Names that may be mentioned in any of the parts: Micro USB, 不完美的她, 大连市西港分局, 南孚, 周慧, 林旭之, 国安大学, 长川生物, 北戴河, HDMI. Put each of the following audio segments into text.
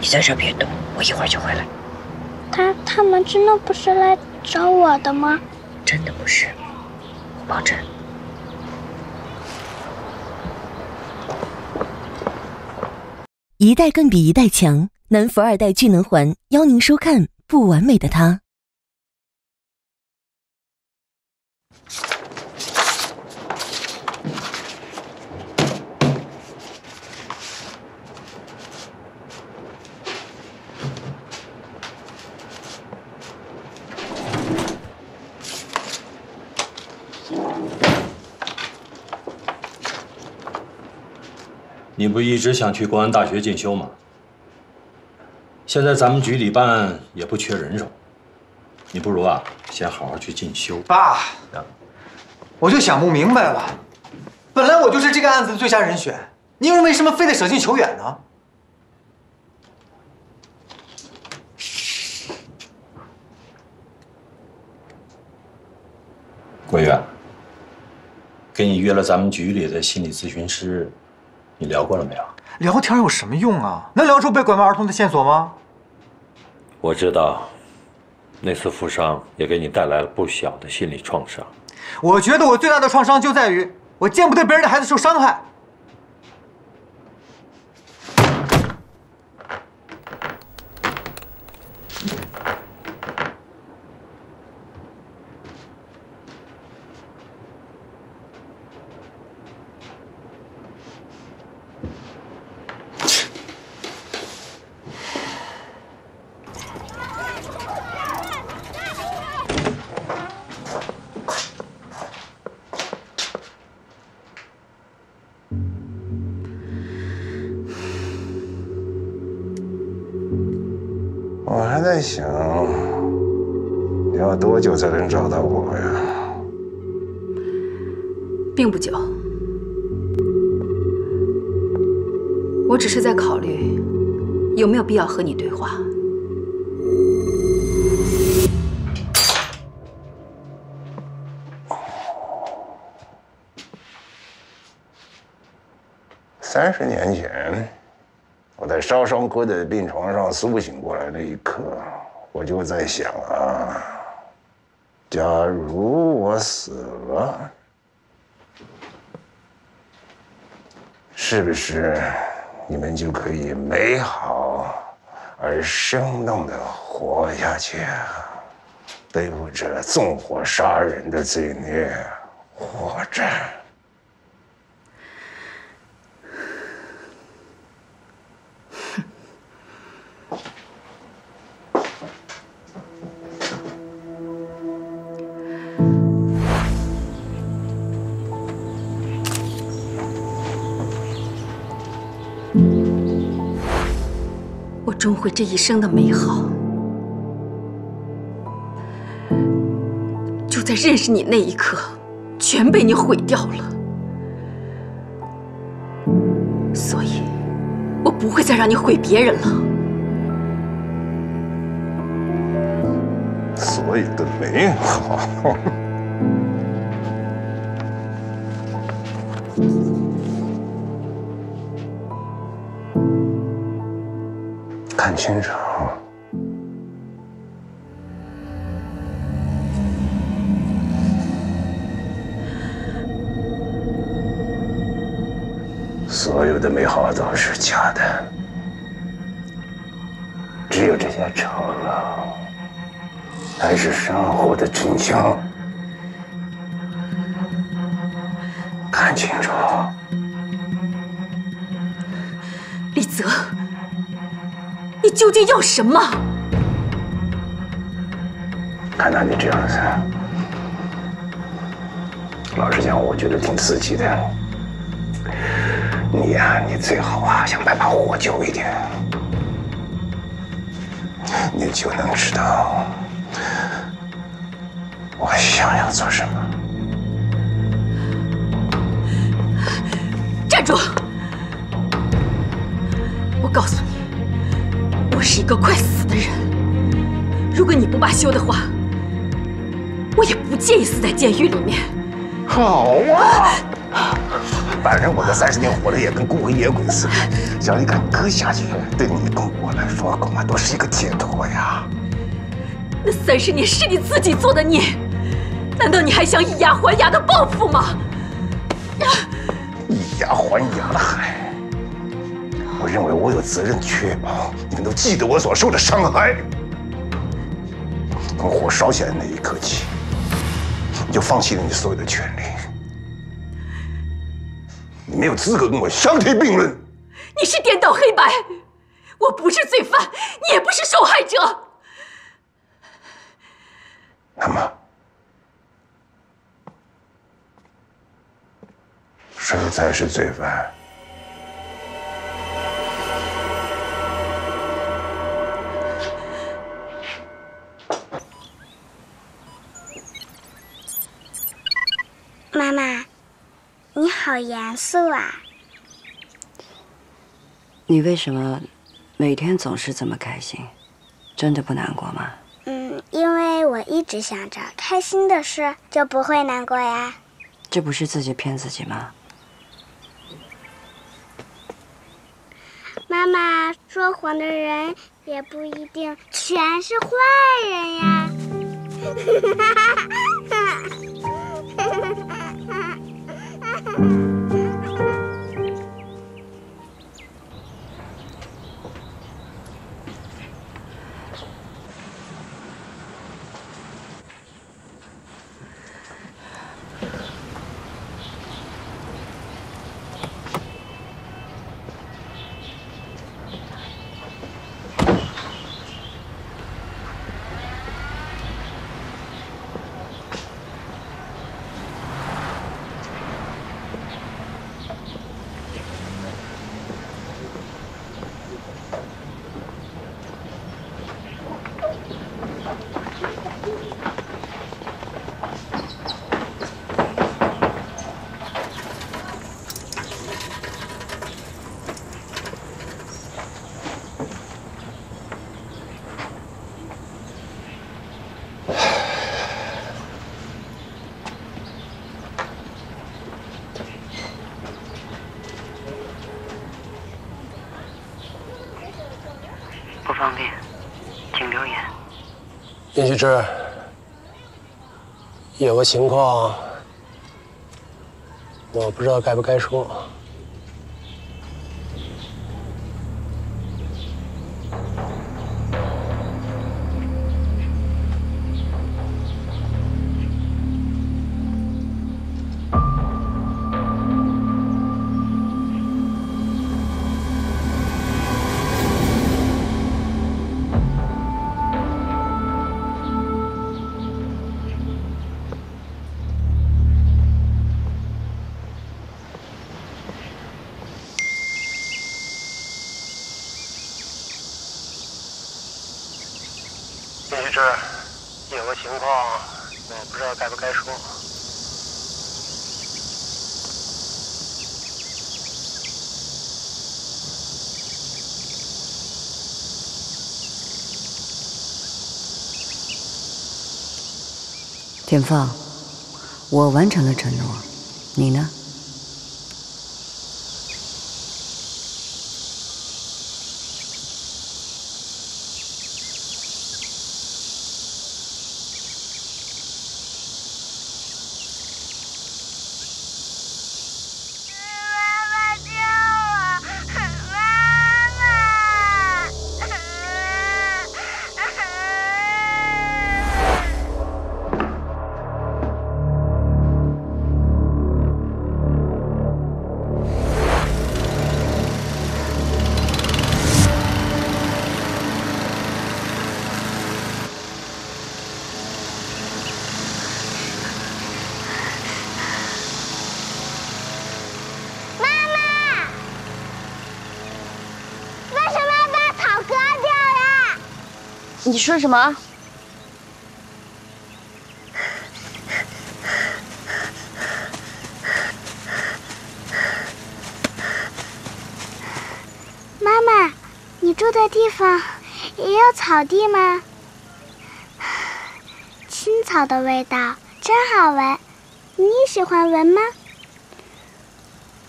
你在这别动，我一会儿就回来。他们真的不是来找我的吗？真的不是，我保证。 一代更比一代强，南孚二代聚能环邀您收看《不完美的她》。你不一直想去国安大学进修吗？现在咱们局里办也不缺人手，你不如啊，先好好去进修。爸，我就想不明白了，本来我就是这个案子的最佳人选，你又为什么非得舍近求远呢？郭远，给你约了咱们局里的心理咨询师。 你聊过了没有？聊天有什么用啊？能聊出被拐卖儿童的线索吗？我知道，那次负伤也给你带来了不小的心理创伤。我觉得我最大的创伤就在于我见不得别人的孩子受伤害。在想，你要多久才能找到我呀？并不久，我只是在考虑有没有必要和你对话。30年前。 我在烧伤科的病床上苏醒过来那一刻，我就在想啊，假如我死了，是不是你们就可以美好而生动的活下去啊？背负着纵火杀人的罪孽活着。 终会这一生的美好，就在认识你那一刻，全被你毁掉了。所以，我不会再让你毁别人了。所有的美好。看清楚，所有的美好都是假的，只有这些丑陋才是生活的真相。看清楚，李泽。 你究竟要什么？看到你这样子，老实讲，我觉得挺刺激的。你呀、你最好啊，想办法活久一点，你就能知道我想要做什么。站住！我告诉你。 我是一个快死的人，如果你不罢休的话，我也不介意死在监狱里面。好啊！反正我这30年活的也跟孤魂野鬼似的，只要一杆割下去，对你跟我来说恐怕都是一个解脱呀。那30年是你自己做的孽，难道你还想以牙还牙的报复吗？以牙还牙的还，我认为我有责任确保你们都记得我所受的伤害。从火烧起来那一刻起，你就放弃了你所有的权利。 你没有资格跟我相提并论。你是颠倒黑白，我不是罪犯，你也不是受害者。那么，谁才是罪犯？妈妈。 你好严肃啊！你为什么每天总是这么开心？真的不难过吗？因为我一直想着开心的事就不会难过呀。这不是自己骗自己吗？妈妈说谎的人也不一定全是坏人呀。叶菊芝，有个情况，我不知道该不该说。田凤，我完成了承诺，你呢？你说什么？妈妈，你住的地方也有草地吗？青草的味道真好闻，你喜欢闻吗？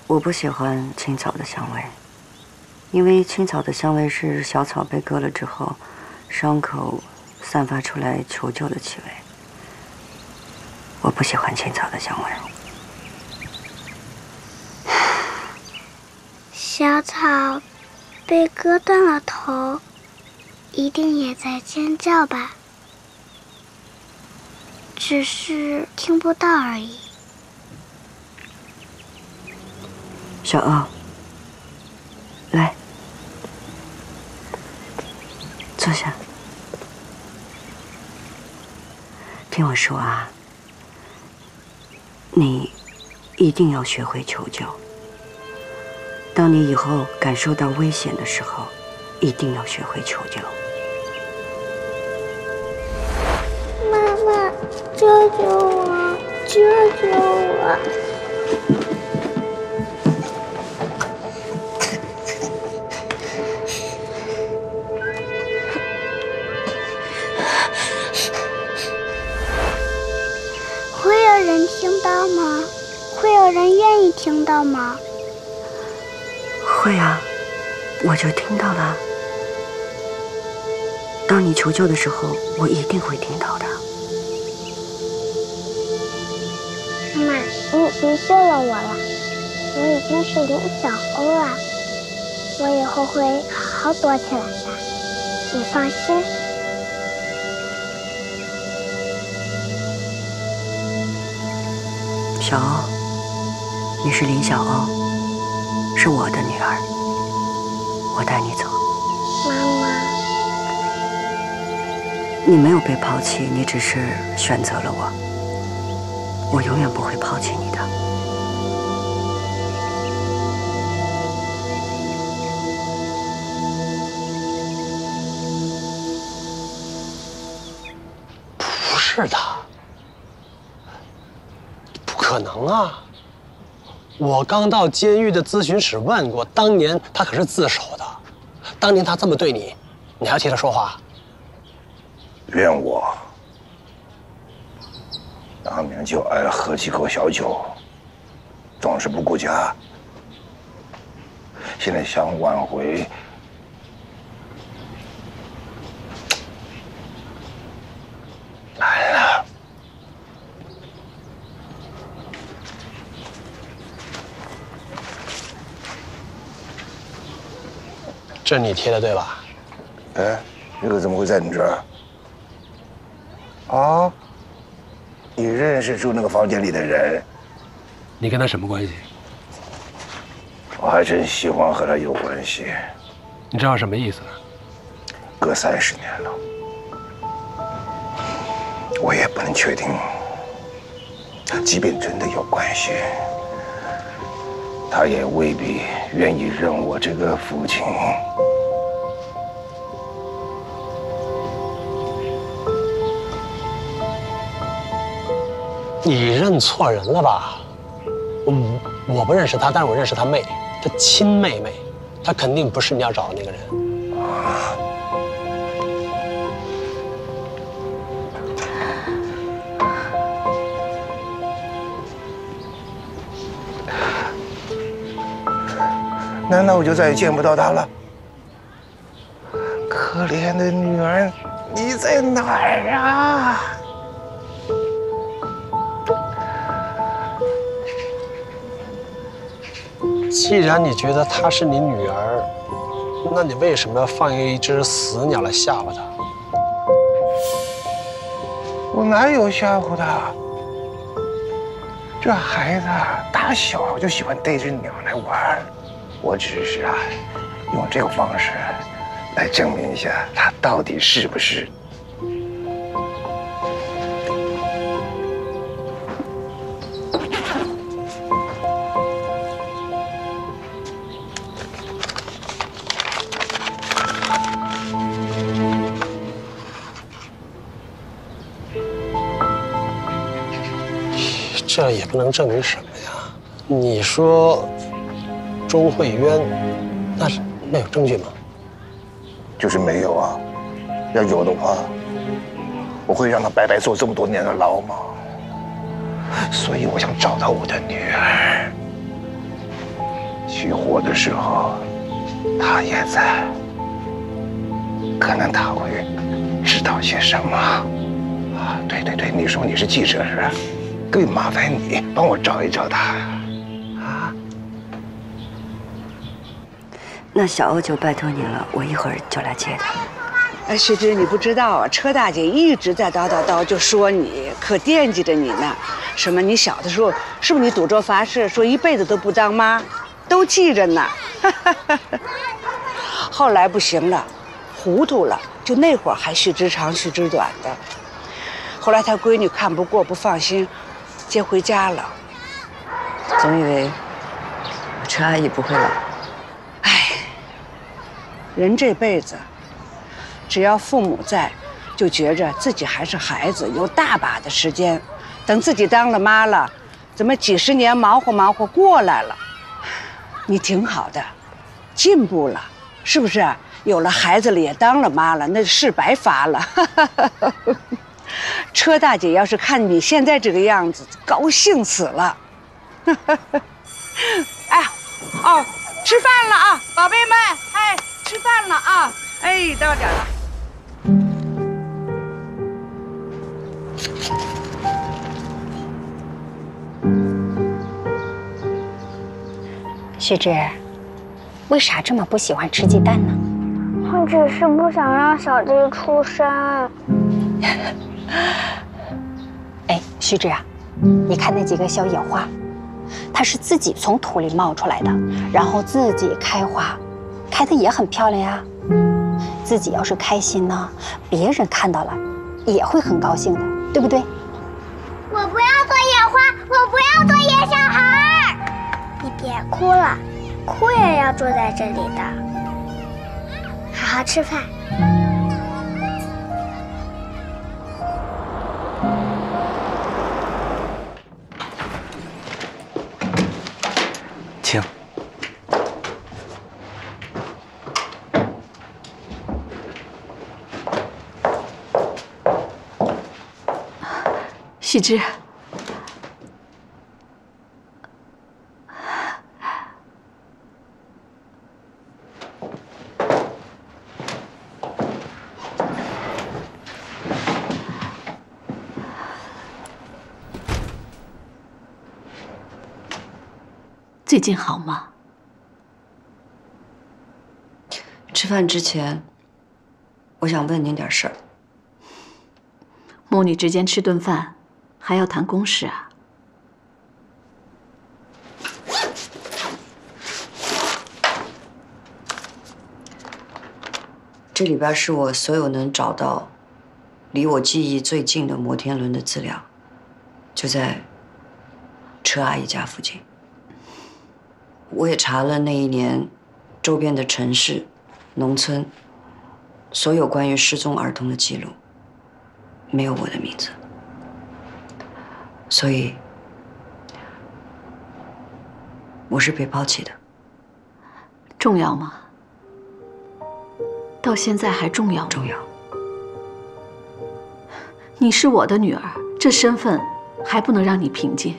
我不喜欢青草的香味，因为青草的香味是小草被割了之后，伤口散发出来求救的气味。我不喜欢青草的香味。小草被割断了头，一定也在尖叫吧？只是听不到而已。 小奥，来，坐下。听我说啊，你一定要学会求救。当你以后感受到危险的时候，一定要学会求救。妈妈，救救我！救救我！ 听到吗？会啊，我就听到了。当你求救的时候，我一定会听到的。妈妈，你救了我了，我已经是林小欧了，我以后会好好躲起来的，你放心。小欧。 你是林小欧，是我的女儿，我带你走。妈妈，你没有被抛弃，你只是选择了我，我永远不会抛弃你的。不是的，不可能啊！ 我刚到监狱的咨询室问过，当年他可是自首的。当年他这么对你，你还替他说话？怨我，当年就爱喝几口小酒，总是不顾家。现在想挽回，难了。 这是你贴的对吧？哎，这个怎么会在你这儿？啊，你认识住那个房间里的人？你跟他什么关系？我还真希望和他有关系。你知道什么意思？隔30年了，我也不能确定。即便真的有关系，他也未必愿意认我这个父亲。 你认错人了吧？我不认识他，但是我认识他妹，他亲妹妹，他肯定不是你要找的那个人。难道我就再也见不到他了？可怜的女儿，你在哪儿啊？ 既然你觉得她是你女儿，那你为什么要放一只死鸟来吓唬她？我哪有吓唬她？这孩子打小就喜欢逮着鸟来玩，我只是啊，用这个方式来证明一下她到底是不是。 这也不能证明什么呀？你说周慧渊，那是那有证据吗？就是没有啊。要有的话，我会让他白白坐这么多年的牢吗？所以我想找到我的女儿。徐火的时候，他也在。可能他会知道些什么。啊，对对对，你说你是记者是吧？更麻烦你帮我找一找他。啊，那小欧就拜托你了，我一会儿就来接他。 哎，雪芝，你不知道啊，车大姐一直在叨叨，就说你可惦记着你呢。什么？你小的时候是不是你赌咒发誓说一辈子都不当妈，都记着呢？后来不行了，糊涂了，就那会儿还续之长续之短的。后来她闺女看不过不放心，接回家了。总以为陈阿姨不会老。哎，人这辈子。 只要父母在，就觉着自己还是孩子，有大把的时间。等自己当了妈了，怎么几十年忙活忙活过来了？你挺好的，进步了，是不是？有了孩子了，也当了妈了，那是白发了。车大姐要是看你现在这个样子，高兴死了。哎，哦，吃饭了啊，宝贝们，哎，吃饭了啊。 哎，到点了。雪芝，为啥这么不喜欢吃鸡蛋呢？我只是不想让小弟出生。哎，雪芝啊，你看那几个小野花，它是自己从土里冒出来的，然后自己开花，开的也很漂亮呀。 自己要是开心呢，别人看到了也会很高兴的，对不对？我不要做野花，我不要做野小孩。你别哭了，哭也要坐在这里的。好好吃饭。请。 许之，最近好吗？吃饭之前，我想问您点事儿。母女之间吃顿饭。 还要谈公事啊？这里边是我所有能找到离我记忆最近的摩天轮的资料，就在车阿姨家附近。我也查了那一年周边的城市、农村所有关于失踪儿童的记录，没有我的名字。 所以，我是被抛弃的。重要吗？到现在还重要吗？重要。你是我的女儿，这身份还不能让你平静。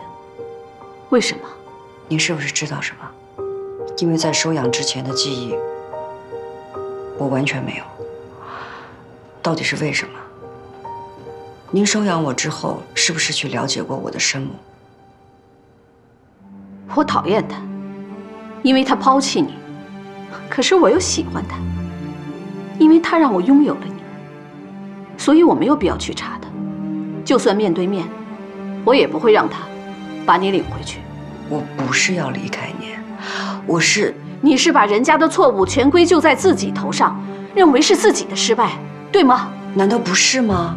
为什么？您是不是知道什么？因为在收养之前的记忆，我完全没有。到底是为什么？ 您收养我之后，是不是去了解过我的生母？我讨厌他，因为他抛弃你；可是我又喜欢他，因为他让我拥有了你。所以我没有必要去查他，就算面对面，我也不会让他把你领回去。我不是要离开你，我是……你是把人家的错误全归咎在自己头上，认为是自己的失败，对吗？难道不是吗？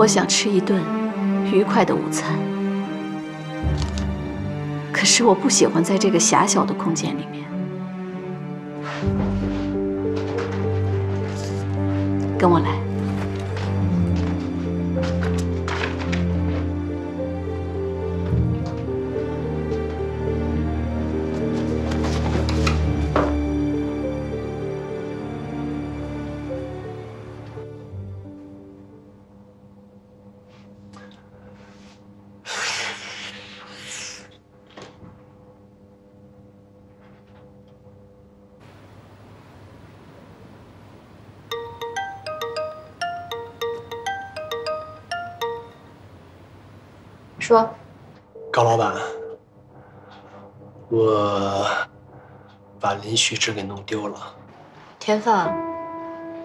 我想吃一顿愉快的午餐，可是我不喜欢在这个狭小的空间里面。跟我来。说，高老板，我把林旭之给弄丢了。田放，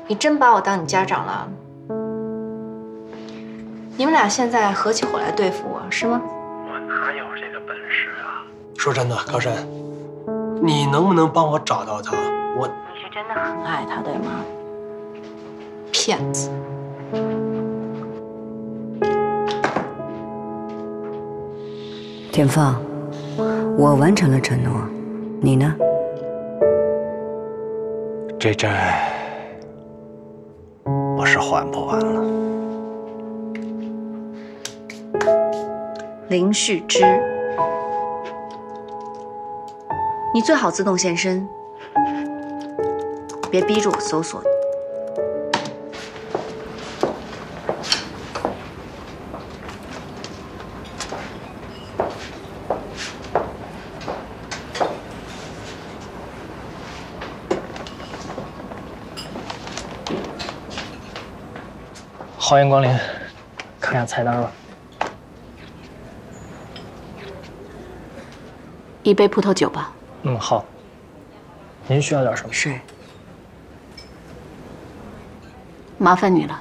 你真把我当你家长了？你们俩现在合起伙来对付我是吗？我哪有这个本事啊！说真的，高山，你能不能帮我找到他？你是真的很爱他，对吗？骗子！ 田放，我完成了承诺，你呢？这债我是还不完了。林旭之，你最好自动现身，别逼着我搜索你。 欢迎光临，看下菜单吧。一杯葡萄酒吧。嗯，好。您需要点什么？水。麻烦你了，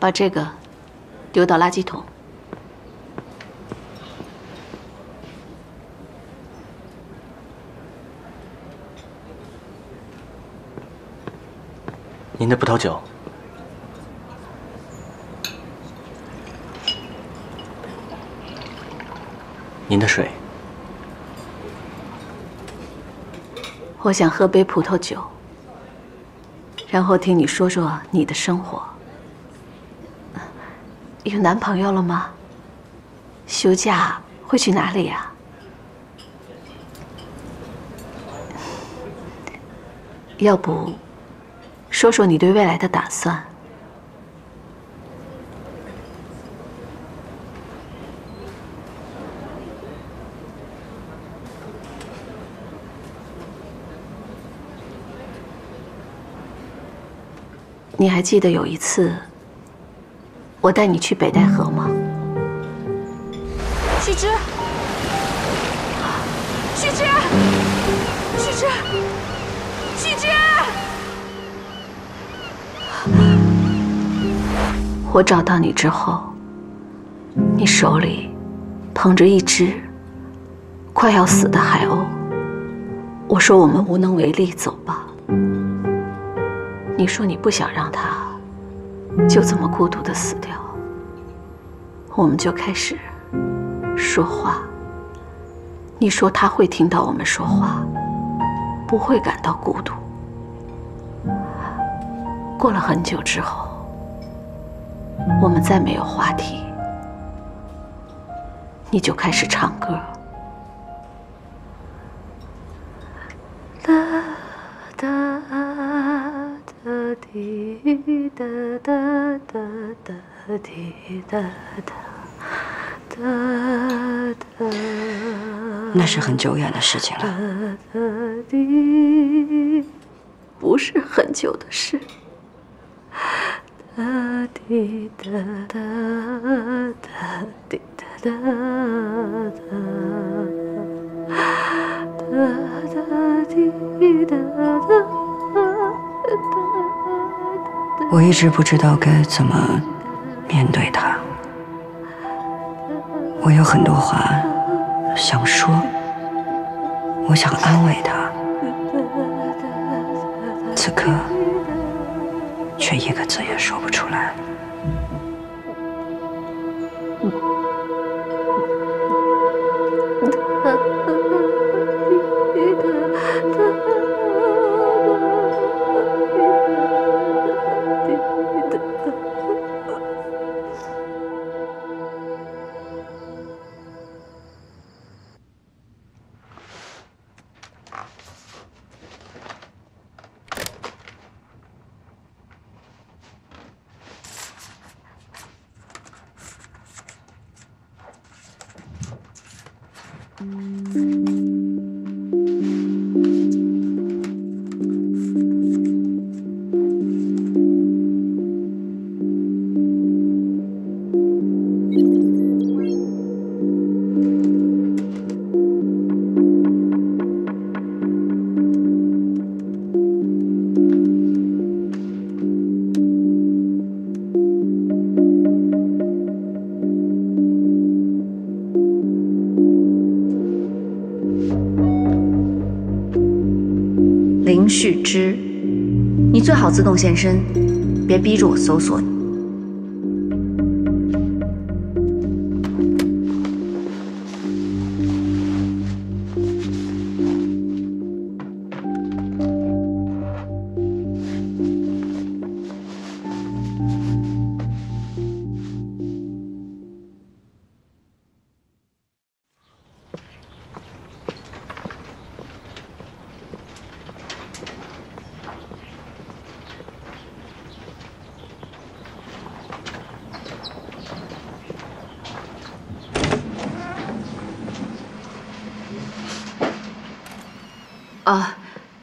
把这个丢到垃圾桶。您的葡萄酒。 您的水，我想喝杯葡萄酒，然后听你说说你的生活。有男朋友了吗？休假会去哪里呀？要不，说说你对未来的打算。 你还记得有一次，我带你去北戴河吗？旭之，旭之，旭之，旭之！我找到你之后，你手里捧着一只快要死的海鸥，我说我们无能为力，走吧。 你说你不想让他就这么孤独的死掉，我们就开始说话。你说他会听到我们说话，不会感到孤独。过了很久之后，我们再没有话题，你就开始唱歌。 那是很久远的事情了，不是很久的事。我一直不知道该怎么面对他，我有很多话想说，我想安慰他，此刻却一个字也说不出来。林旭之，你最好自动现身，别逼着我搜索你。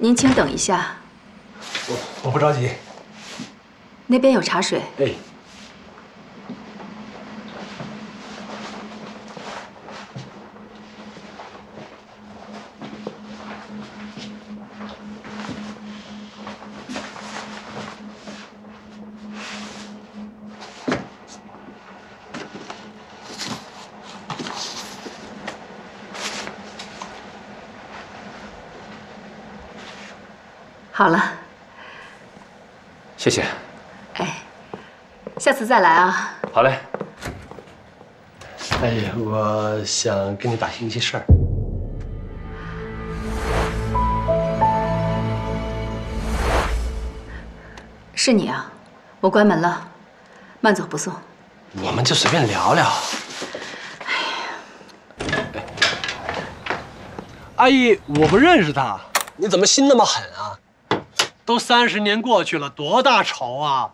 您请等一下，我不着急。那边有茶水。哎，好了，谢谢。哎，下次再来啊。好嘞。哎，我想跟你打听一些事儿。是你啊，我关门了，慢走不送。我们就随便聊聊。哎呀，阿姨，我不认识他，你怎么心那么狠啊？ 都30年过去了，多大仇啊！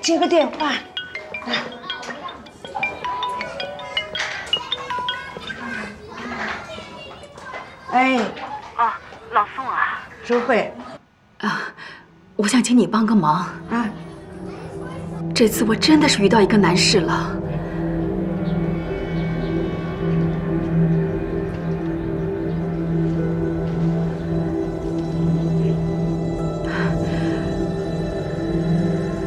接个电话，哎，啊，老宋啊，周慧，啊，我想请你帮个忙啊。这次我真的是遇到一个难事了。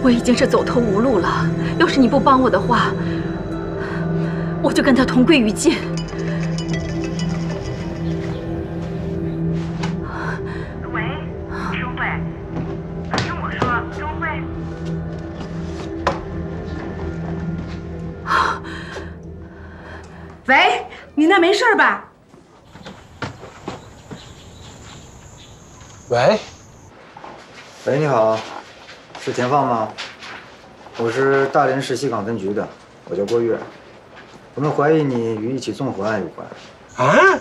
我已经是走投无路了，要是你不帮我的话，我就跟他同归于尽。喂，周慧，听我说，周慧。喂，你那没事吧？喂，喂，你好。 是田放吗？我是大连市西港分局的，我叫郭跃。我们怀疑你与一起纵火案有关。啊？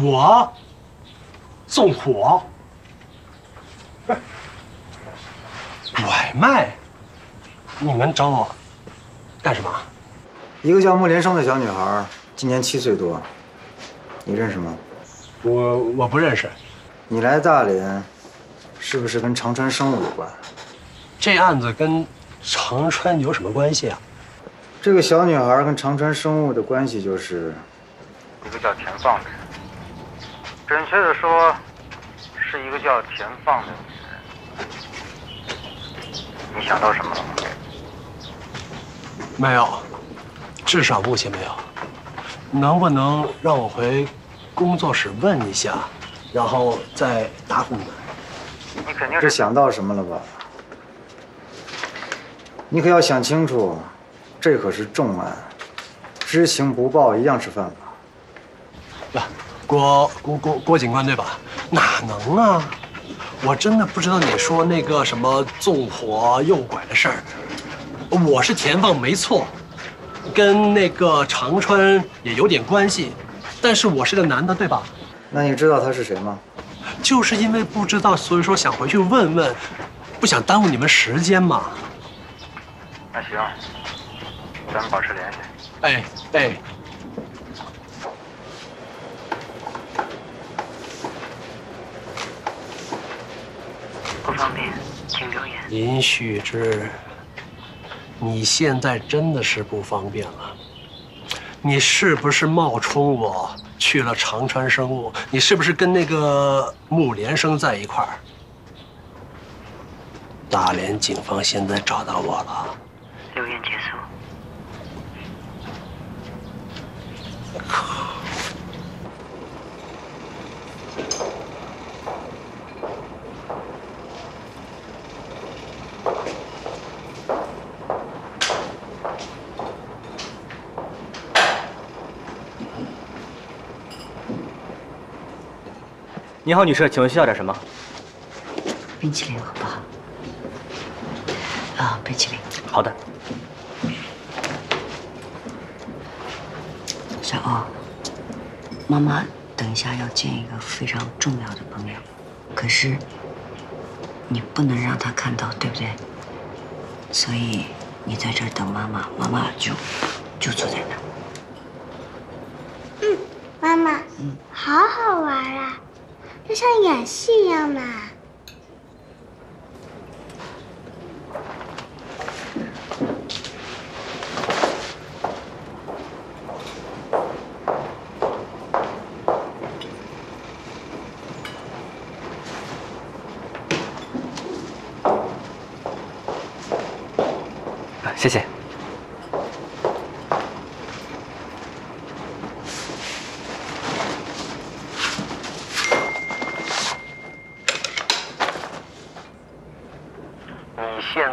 我纵火？不是拐卖？你们找我干什么？一个叫穆连生的小女孩，今年7岁多，你认识吗？我不认识。你来大连，是不是跟长川生物有关？ 这案子跟长川有什么关系啊？这个小女孩跟长川生物的关系就是，一个叫田放的人，准确的说，是一个叫田放的女人。你想到什么了吗？没有，至少目前没有。能不能让我回工作室问一下，然后再答复你们？你肯定是想到什么了吧？ 你可要想清楚，这可是重案，知情不报一样是犯法。呀，郭警官对吧？哪能啊！我真的不知道你说那个什么纵火诱拐的事儿。我是田放没错，跟那个长川也有点关系，但是我是个男的对吧？那你知道他是谁吗？就是因为不知道，所以说想回去问问，不想耽误你们时间嘛。那行，咱们保持联系。哎。 不方便，请留言。林旭之，你现在真的是不方便了。你是不是冒充我去了长川生物？你是不是跟那个穆连生在一块儿？大连警方现在找到我了。留言结束。靠！ 你好，女士，请问需要点什么？冰淇淋好不好？啊，冰淇淋。好的。小欧，妈妈等一下要见一个非常重要的朋友，可是你不能让她看到，对不对？所以你在这儿等妈妈，妈妈就坐在那。嗯，妈妈，好好玩啊。 就像演戏一样嘛。啊，谢谢。 现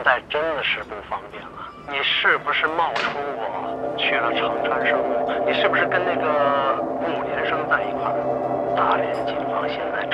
在